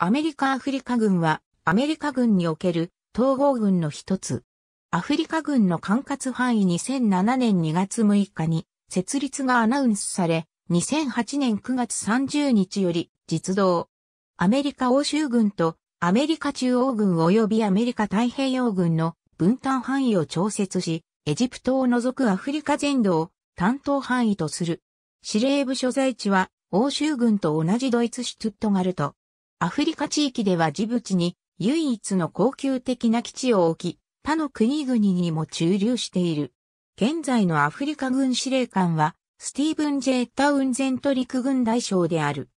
アメリカ・アフリカ軍は、アメリカ軍における統合軍の一つ。アフリカ軍の管轄範囲に2007年2月6日に設立がアナウンスされ、2008年9月30日より実動。アメリカ欧州軍とアメリカ中央軍及びアメリカ太平洋軍の分担範囲を調節し、エジプトを除くアフリカ全土を担当範囲とする。司令部所在地は欧州軍と同じドイツシュトゥットガルト。アフリカ地域ではジブチに唯一の恒久的な基地を置き、他の国々にも駐留している。現在のアフリカ軍司令官は、スティーブン・J・タウンゼント陸軍大将である。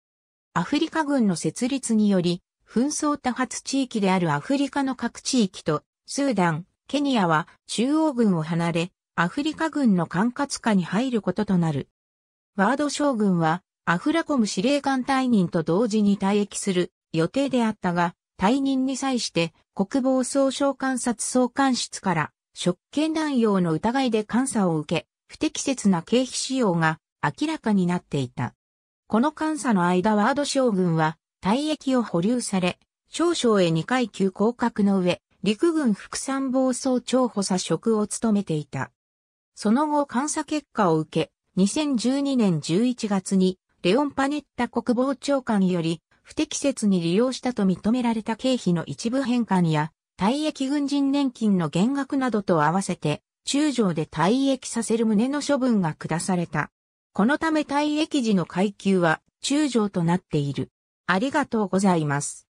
アフリカ軍の設立により、紛争多発地域であるアフリカの各地域と、スーダン、ケニアは中央軍を離れ、アフリカ軍の管轄下に入ることとなる。ワード将軍は、アフラコム司令官退任と同時に退役する予定であったが、退任に際して国防総省監察総監室から職権乱用の疑いで監査を受け、不適切な経費使用が明らかになっていた。この監査の間ワード将軍は退役を保留され、少将へ2階級降格の上、陸軍副参謀総長補佐職を務めていた。その後監査結果を受け、2012年11月にレオン・パネッタ国防長官より不適切に利用したと認められた経費の一部返還や退役軍人年金の減額などと合わせて中将で退役させる旨の処分が下された。このため退役時の階級は中将となっている。ありがとうございます。